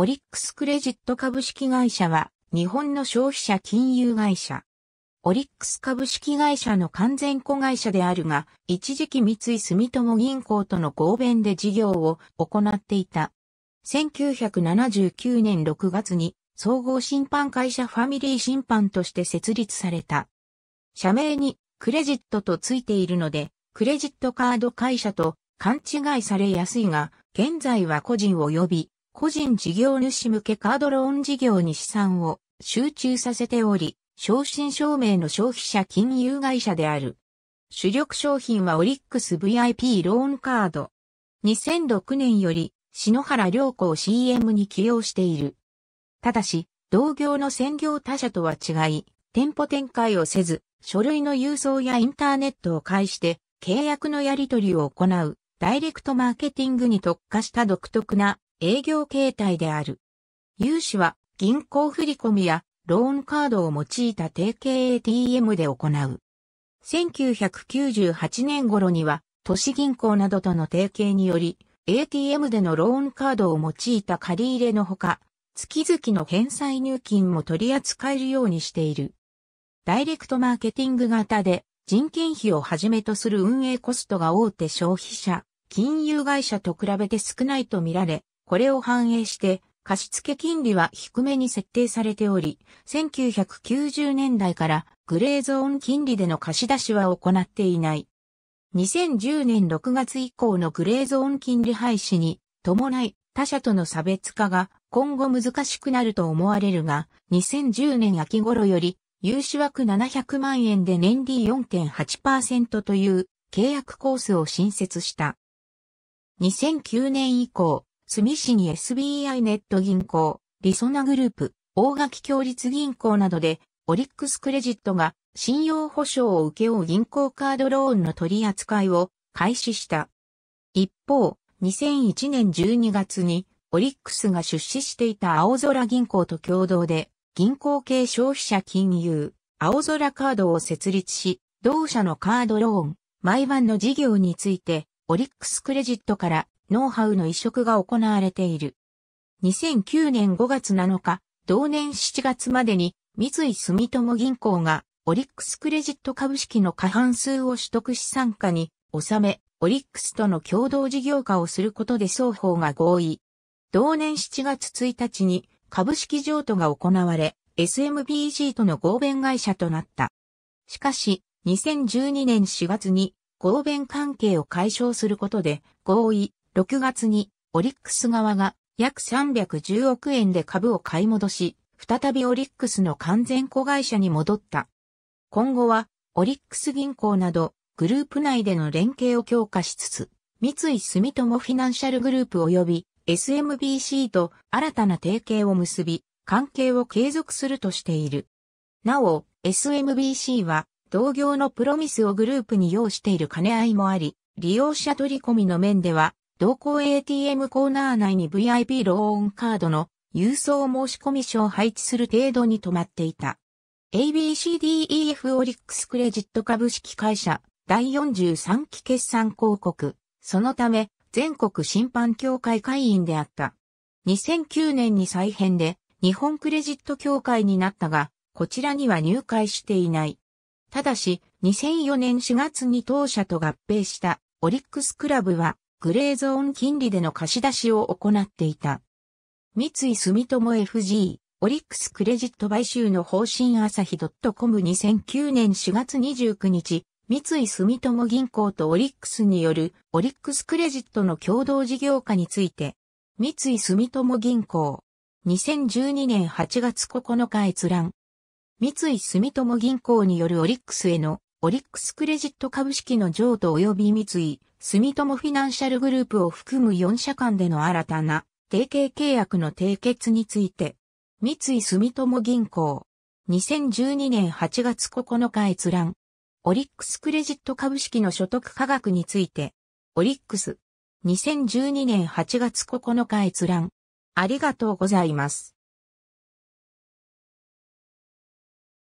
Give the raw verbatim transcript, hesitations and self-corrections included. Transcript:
オリックスクレジット株式会社は日本の消費者金融会社。オリックス株式会社の完全子会社であるが、一時期三井住友銀行との合弁で事業を行っていた。せんきゅうひゃくななじゅうきゅうねんろくがつに総合信販会社ファミリー信販として設立された。社名にクレジットとついているので、クレジットカード会社と勘違いされやすいが、現在は個人及び個人事業主向けカードローン事業に資産を集中させており、正真正銘の消費者金融会社である。主力商品はオリックス ブイアイピー ローンカード。にせんろくねんより篠原涼子を シーエム に起用している。ただし、同業の専業他社とは違い、店舗展開をせず、書類の郵送やインターネットを介して契約のやり取りを行うダイレクトマーケティングに特化した独特な営業形態である。融資は銀行振込やローンカードを用いた提携 エーティーエム で行う。せんきゅうひゃくきゅうじゅうはちねん頃には、都市銀行などとの提携により、エーティーエム でのローンカードを用いた借り入れのほか、月々の返済入金も取り扱えるようにしている。ダイレクトマーケティング型で、人件費をはじめとする運営コストが大手消費者、金融会社と比べて少ないとみられ、これを反映して、貸付金利は低めに設定されており、せんきゅうひゃくきゅうじゅうねんだいからグレーゾーン金利での貸し出しは行っていない。にせんじゅうねんろくがつ以降のグレーゾーン金利廃止に伴い他社との差別化が今後難しくなると思われるが、にせんじゅうねん秋頃より融資枠ななひゃくまんえんで年利 よんてんはちパーセント という契約コースを新設した。にせんきゅうねん以降、住市に エスビーアイ ネット銀行、りそなグループ、大垣共立銀行などで、オリックスクレジットが信用保証を請け負う銀行カードローンの取り扱いを開始した。一方、にせんいちねんじゅうにがつに、オリックスが出資していた青空銀行と共同で、銀行系消費者金融、青空カードを設立し、同社のカードローン、毎晩の事業について、オリックスクレジットから、ノウハウの移植が行われている。にせんきゅうねんごがつなのか、同年しちがつまでに三井住友銀行がオリックスクレジット株式の過半数を取得資産化に収め、オリックスとの共同事業化をすることで双方が合意。同年しちがつついたちに株式譲渡が行われ、エスエムビーシー との合弁会社となった。しかし、にせんじゅうにねんしがつに合弁関係を解消することで合意。ろくがつにオリックス側が約さんびゃくじゅうおくえんで株を買い戻し、再びオリックスの完全子会社に戻った。今後はオリックス銀行などグループ内での連携を強化しつつ、三井住友フィナンシャルグループ及び エスエムビーシー と新たな提携を結び、関係を継続するとしている。なお、エスエムビーシー は同業のプロミスをグループに要している兼ね合いもあり、利用者取り込みの面では、同行 エーティーエム コーナー内に ブイアイピー ローンカードの郵送申込書を配置する程度に止まっていた。エービーシーディーイーエフ オリックスクレジット株式会社だいよんじゅうさんき決算広告。そのため、全国信販協会会員であった。にせんきゅうねんに再編で日本クレジット協会になったが、こちらには入会していない。ただし、にせんよねんしがつに当社と合併したオリックスクラブは、グレーゾーン金利での貸し出しを行っていた。三井住友 エフジー、オリックスクレジット買収の方針朝日 .com にせんきゅうねんしがつにじゅうくにち、三井住友銀行とオリックスによるオリックスクレジットの共同事業化について、三井住友銀行、にせんじゅうにねんはちがつここのか閲覧。三井住友銀行によるオリックスへのオリックスクレジット株式の譲渡及び三井、住友フィナンシャルグループを含むよんしゃ間での新たな提携契約の締結について、三井住友銀行、にせんじゅうにねんはちがつここのか閲覧、オリックスクレジット株式の所得価額について、オリックス、にせんじゅうにねんはちがつここのか閲覧、ありがとうございます。